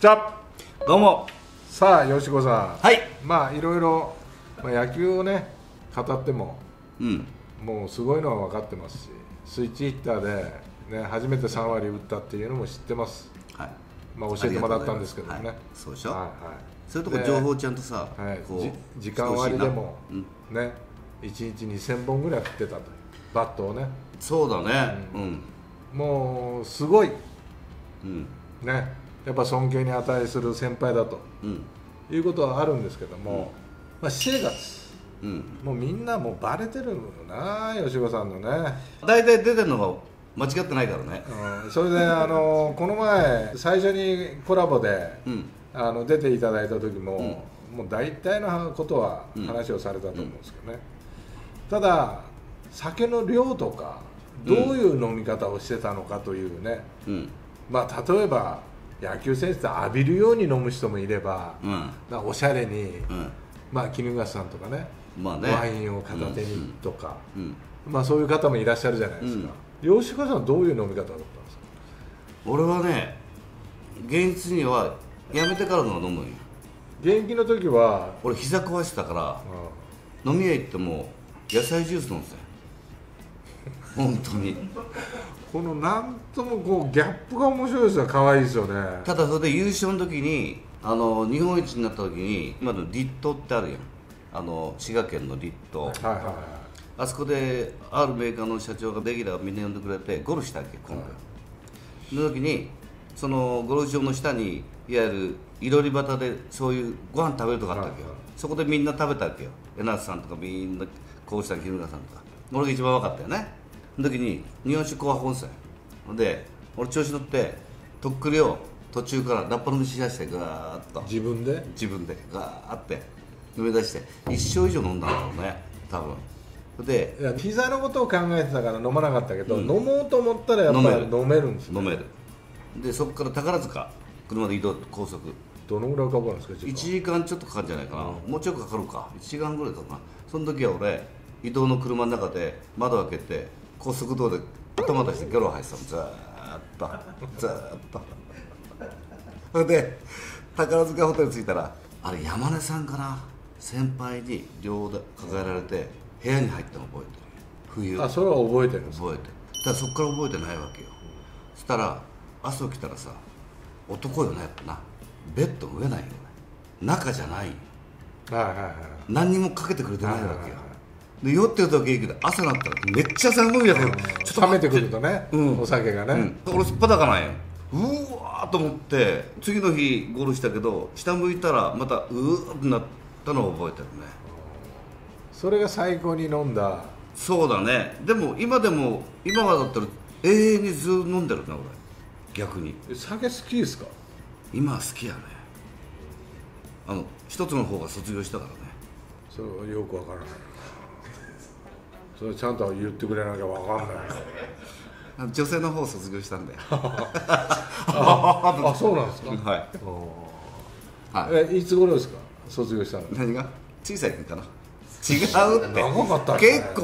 じゃあどうもさあよしこさん、はい、まあいろいろ、まあ、野球をね語っても、うん、もうすごいのは分かってますし、スイッチヒッターで、ね、初めて3割打ったっていうのも知ってます、はい、まあ、教えてもらったんですけどね、はい、そうでしょ、はいはい、そういうとこ情報ちゃんとさ、はい、こう時間割でも、うん、ね、1日2000本ぐらい振ってたというバットをね、そうだね、うんうん、もうすごい、うんね、やっぱ尊敬に値する先輩だと、うん、いうことはあるんですけども、うん、まあ、私生活、うん、もうみんなもうバレてるのよな、吉岡さんのね、大体出てるのが間違ってないからね、うん、それでこの前最初にコラボで、うん、出ていただいた時も、うん、もう大体のことは話をされたと思うんですけどね、うんうん、ただ酒の量とかどういう飲み方をしてたのかというね、うん、まあ、例えば野球選手って浴びるように飲む人もいれば、うん、おしゃれに、うん、まあ、衣笠さんとか ね、まあ、ね、ワインを片手にとか、うんうんうん、まあ、そういう方もいらっしゃるじゃないですか、うん、吉川さんはどういう飲み方だったんですか？俺はね、現実にはやめてからの飲むよ。現役の時は俺膝壊してたから、うん、飲み屋行っても野菜ジュース飲んでたよ本当にこのなんともこうギャップが面白いですよ、可愛いですよね。ただそれで優勝の時に日本一になった時に、今の立東ってあるやん、滋賀県の立東、はいはいはい、あそこであるメーカーの社長がレギュラーをみんな呼んでくれてゴルフしたわけ今回、はい、の時にそのゴルフ場の下にいわゆるいろり端でそういうご飯食べるとこあったわけよ、はいはい、そこでみんな食べたわけよ、江夏さんとかみんなこうした衣笠さんとか、俺が一番分かったよね。その時に日本酒紅白温泉で俺調子乗ってとっくりを途中からラッパ飲みしだして、ガーッと自分でガーッて飲み出して一生以上飲んだんだろうね多分で、いや膝のことを考えてたから飲まなかったけど、うん、飲もうと思ったらやっぱり飲めるんですよ、ね、飲めるで、そこから宝塚車で移動、高速どのぐらいかかるんですか？1時間ちょっとかかるんじゃないかな、うん、もうちょっとかかるか、1時間ぐらいかかるな。その時は俺移動の車の中で窓開けて高速道路で頭出してギャロー入ってたもん、ずーっとそれで宝塚ホテル着いたら、あれ山根さんかな、先輩に両手抱えられて部屋に入ったの覚えてる。冬、あ、それは覚えてるんですか？覚えてる。だからそっから覚えてないわけよ。そしたら朝起きたらさ、男よな、やっぱな、ベッド上ないよ、中じゃないよ、はいはいはい、何にもかけてくれてないわけよ、はいはいはい、で酔ってる時いいけど、朝になったらめっちゃ寒いやつ、うん、ちょっと冷めてくるとね、うん、お酒がね、うん、俺すっぱだかないよ、うわーと思って、次の日ゴールしたけど下向いたらまたうーってなったのを覚えてるね。それが最高に飲んだ。そうだね。でも今はだったら永遠にずーっと飲んでるね俺。逆に酒好きですか？今は好きやね。一つの方が卒業したからね。それよくわからない、それちゃんと言ってくれなきゃ分かんない女性の方を卒業したんだよあ、そうなんですか、はい、いつ頃ですか卒業したの？何が？小さい時かな。違うって、長かったね、結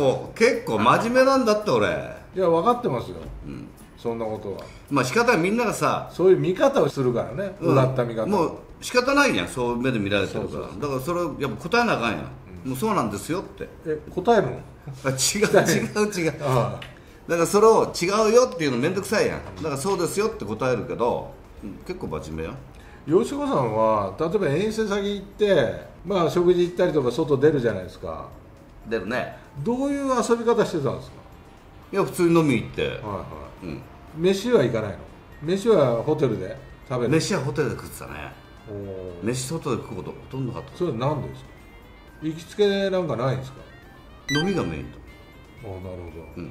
構真面目なんだって俺。いや分かってますよ、うん、そんなことはまあ仕方ない、みんながさそういう見方をするからね、うん、だった見方もう仕方ないやん、そういう目で見られてるから。そうそうそう、だからそれをやっぱ答えなあかんやん、うん、もうそうなんですよって。え、答えるの？違うああ、だからそれを違うよっていうのめんどくさいやん、だからそうですよって答えるけど、結構真面目よ。吉子さんは例えば遠征先行って、まあ、食事行ったりとか外出るじゃないですか。出るね。どういう遊び方してたんですか？いや普通に飲み行って、はいはい、うん、飯は行かないの？飯はホテルで食べる？飯はホテルで食ってたね。お、飯外で食うことほとんどなかった。それは何ですか？行きつけなんかないんですか？飲みがメインと。ああ、なるほど、うん、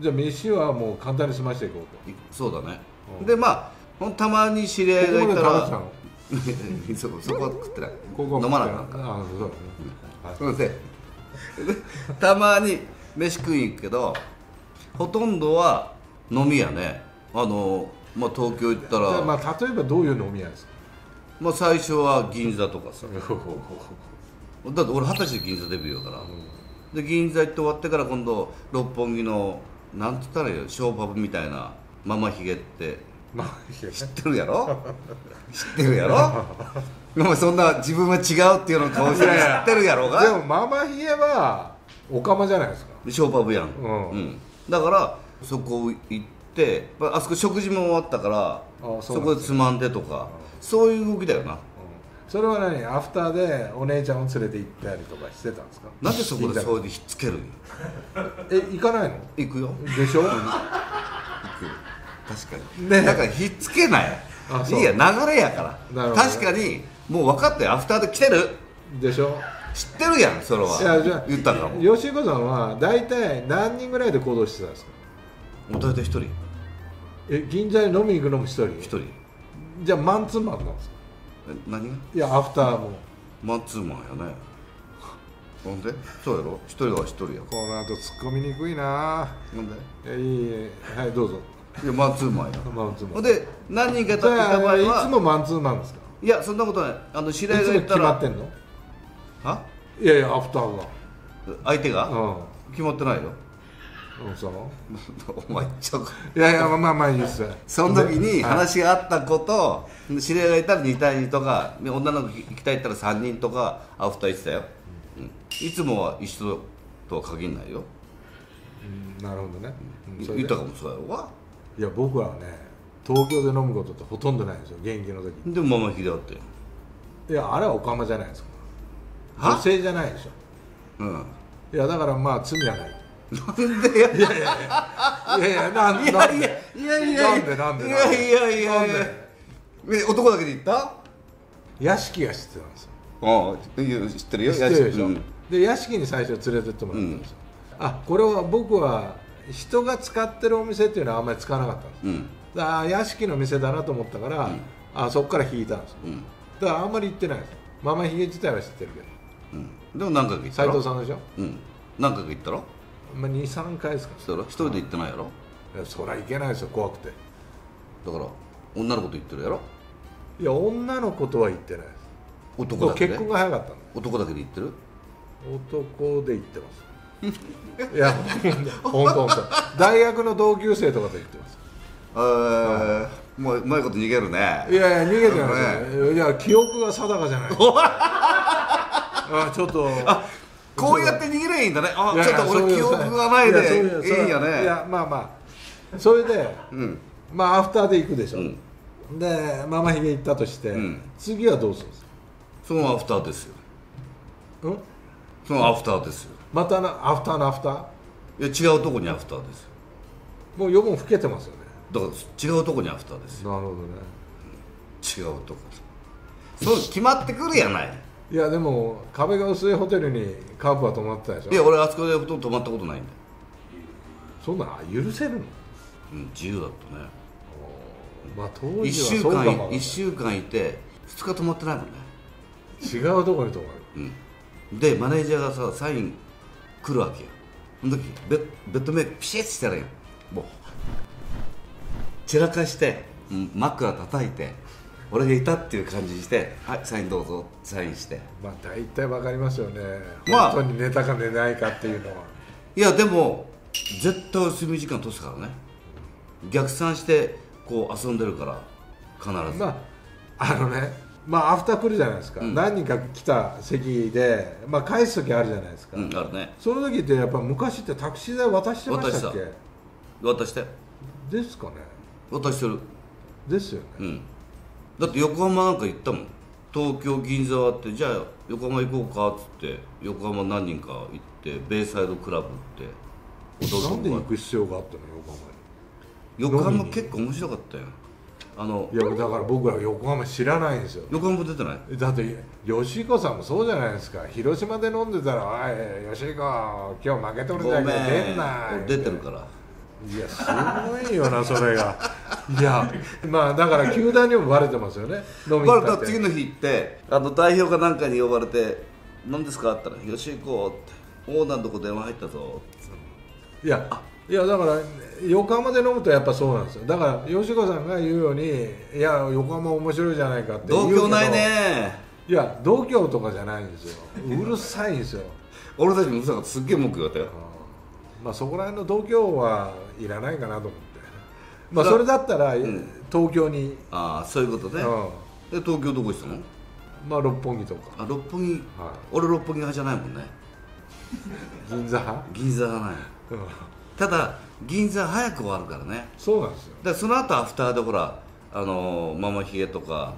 じゃあ飯はもう簡単に済ましていこうと。そうだね、うん、でまあたまに知り合いがいたらそこは食ってない、飲まなくなるから。ああ、そうだね、うん、はい、でたまに飯食いに行くけど、ほとんどは飲み屋ね。まあ、東京行ったら、じゃあ、まあ、例えばどういう飲み屋ですか？まあ、最初は銀座とかさだって俺20歳で銀座デビューだから、うん、で銀座行って終わってから今度六本木のなんて言ったらいいよ、ショーパブみたいなママヒゲって知ってるやろ知ってるやろもうそんな自分は違うっていうのを顔して知ってるやろが。でもママヒエはオカマじゃないですか。ショーパブやん、うん、だからそこ行ってあそこ食事も終わったからそこでつまんでとかそういう動きだよな。それは何アフターでお姉ちゃんを連れて行ったりとかしてたんですか。なんでそこでそうでひっつけるのえ、行かないの。行くよでしょ行く確かにね。だからひっつけないいいや流れやから、ね、確かにもう分かったよアフターで来てるでしょ知ってるやんそれは。いやじゃあ言ったんだもん。吉彦さんは大体何人ぐらいで行動してたんですか。もう大体1人。え、銀座に飲みに行くのも1人1人じゃあマンツーマンなんですか。何が。いやアフターもマンツーマンやね。なんでそうやろ一人は一人や。この後ツッコみにくいな。なんで。いいはいどうぞ。いやマンツーマンやマンツーマンで何人かといた場合はいつもマンツーマンですか。いやそんなことない。あの知り合いが言ったらいつも決まってんの。は？いやいやアフターが相手が、うん、決まってないよ。そのお前ちょっといやいやまあまあいいですその時に話があったことを知り合いがいたら2対2とか女の子行きたいったら3人とかアフター行ってたよ、うん、いつもは一緒とは限らないよ、うん、なるほどね。言ったかもそうやろうが。いや僕はね東京で飲むことってほとんどないんですよ現役の時。でもママヒデだっていやあれはオカマじゃないですか。女性じゃないでしょ。うんいやだからまあ罪はない。なんでや。いやいやいやなんでなんでなんでなんでなんで男だけで言った。屋敷が知ってたんですよ。ああ知ってるよ。知ってるでしょ。で屋敷に最初連れてってもらったんですよ。あこれは僕は人が使ってるお店っていうのはあんまり使わなかったんです。だから屋敷の店だなと思ったからあそこから引いたんです。だからあんまり行ってないです。ママヒゲ自体は知ってるけど。でも何回か行ったろ。斉藤さんでしょ。何回か行ったろ。まあ2、3回ですか。そら一人で行ってないやろ。そりゃいけないですよ怖くて。だから女の子と行ってるやろ。いや女の子とは行ってないです。男だけで結婚が早かったんで。男だけで行ってる。男で行ってます。いや本当本当大学の同級生とかと行ってます。もううまいこと逃げるね。いやいや逃げてないです。いや記憶が定かじゃない。あちょっとこうやって逃げればいいんだね。あ、ちょっと俺記憶がないでいいよね。いやまあまあそれでまあアフターで行くでしょ。でママヒゲ行ったとして次はどうするんですか。そのアフターですよ。うんそのアフターですよ。またアフターのアフター。いや違うとこにアフターですよ。もう余分老けてますよね。だから違うとこにアフターですよ。なるほどね。違うとこそう決まってくるやない。いやでも壁が薄いホテルにカープは泊まってたでしょ。いや俺あそこでほとんど泊まったことないんだよ。そんな許せるの。うん自由だったね。まあ当時はそうかも。1週間いて2日泊まってないもんね。違うとこに泊まる。うんでマネージャーがさサイン来るわけよ。その時ベッドメイクピシッしたらよもう散らかして枕叩いて俺がいたっていう感じにして「はいサインどうぞ」サインして。まあ大体わかりますよね、まあ、本当に寝たか寝ないかっていうのは。いやでも絶対睡眠時間とすからね。逆算してこう遊んでるから必ず。まああのねまあアフター来るじゃないですか、うん、何人か来た席でまあ返す時あるじゃないですか、うん、あるね。その時ってやっぱ昔ってタクシー代渡してましたっけ。渡してですかね。渡してるですよね、うん。だって横浜なんか行ったもん。東京銀座あってじゃあ横浜行こうかっつって横浜何人か行ってベイサイドクラブってなんで行く必要があったの横浜に。横浜結構面白かったよ。あのいやだから僕は横浜知らないんですよ。横浜出てない。だって吉彦さんもそうじゃないですか。広島で飲んでたら「おい吉彦今日負けとるじゃんけど出んな」出てるから。いやすごいよなそれが。いやまあだから球団にもバレてますよね。バレた次の日行ってあの代表かなんかに呼ばれて「何ですか?」って言ったら「吉井行こう」って「オーナーのとこ電話入ったぞ」って。いやいやだから横浜で飲むとやっぱそうなんですよ。だから吉川さんが言うように「いや横浜面白いじゃないか」って言うけど度胸ないね。いや度胸とかじゃないんですよ。うるさいんですよ。俺たちもうるさかった。すっげえ文句言われたよ。まあそこら辺の度胸はいらないかなと思って。まあそれだったら東京に。ああそういうことね。で東京どこ行ってたの？まあ六本木とか。あ六本木。俺六本木派じゃないもんね。銀座派？銀座派ない。ただ銀座早く終わるからね。そうなんですよ。でその後アフターでほらママヒゲとか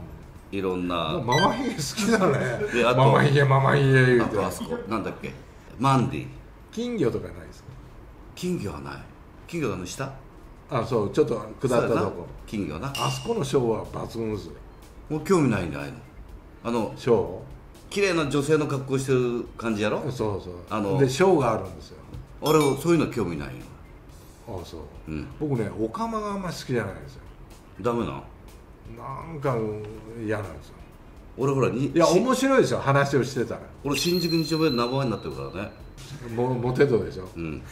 いろんな。ママヒゲ好きだね。ママヒゲママヒゲ言うて。あとあそこなんだっけ？マンディ。金魚とかないですか？金魚はない。金魚の下？あそうちょっと下ったとこ。金魚な。あそこのショーは抜群ですよ。もう興味ないんだああいうの。ショー？綺麗な女性の格好してる感じやろ？そうそう。でショーがあるんですよ。俺そういうの興味ないよ。ああそう。僕ねオカマがあんまり好きじゃないんですよ。ダメな。なんか嫌なんですよ。俺ほらにいや面白いですよ話をしてたら。俺新宿2丁目で名前になってるからね。モテ度でしょ。うん。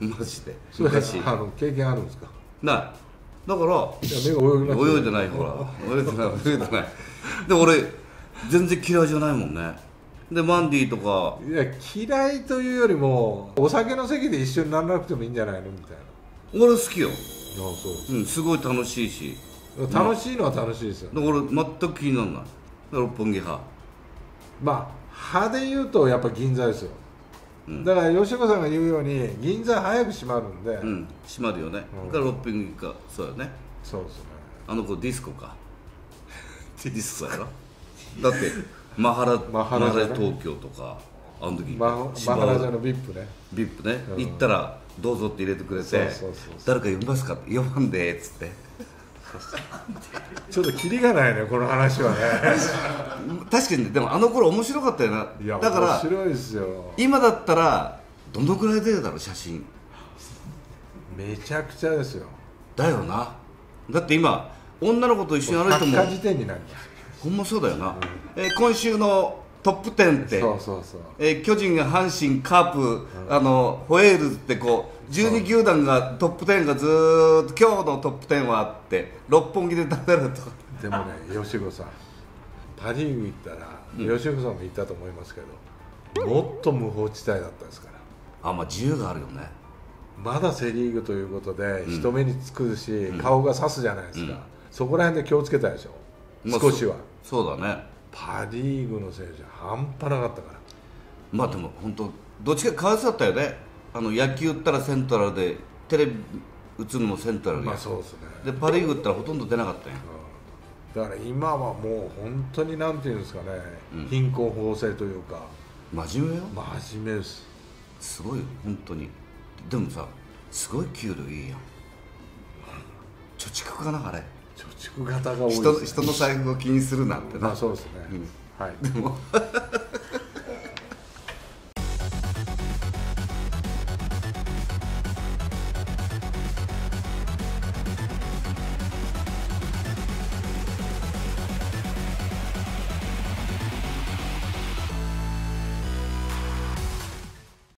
マジで。それ経験あるんですか。ない。だから泳いでないほら。泳いでない。で俺全然嫌いじゃないもんね。でマンディとか。いや嫌いというよりもお酒の席で一緒にならなくてもいいんじゃないのみたいな。俺好きよ。あそう。うんすごい楽しいし。楽しいのは楽しいですよ。俺全く気にならない。六本木派。まあ派で言うとやっぱ銀座ですよ。だから吉岡さんが言うように銀座早く閉まるんで、うん、閉まるよね、うん、だから六本木かそうよねそうですねあの子ディスコかディスコやろだってマハラ東京とかあの時マハラジャの VIP ね VIP ね、うん、行ったらどうぞって入れてくれて誰か呼びますかって呼ばんでーっつってちょっとキリがないねこの話はね確かに、ね、でもあの頃面白かったよなだから面白いですよ今だったらどのくらい出るだろう写真めちゃくちゃですよだよなだって今女の子と一緒に歩いても時点になりますほんまそうだよな、うん今週のトップ10って巨人が阪神カープ、うん、ホエールズってこう12球団がトップ10がずーっと今日のトップ10はあって六本木で食べるとでもね吉岡さんパ・リーグ行ったら、うん、吉岡さんも行ったと思いますけどもっと無法地帯だったですからあまあ自由があるよねまだセ・リーグということで、うん、人目につくし、うん、顔が刺すじゃないですか、うん、そこら辺で気をつけたでしょ、まあ、少しは そうだねパ・リーグの選手は半端なかったからまあでも本当どっちか変わってだったよね野球打ったらセントラルでテレビ打つのもセントラルまあそうですねでパ・リーグ打ったらほとんど出なかったよ、うん、だから今はもう本当になんていうんですかね、うん、貧困法制というか真面目よ真面目ですすごい本当にでもさすごい給料いいやん貯蓄かなあれ貯蓄型が多い、ね、人の財布を気にするなんてな、まあ、そうですね、うん、はいでも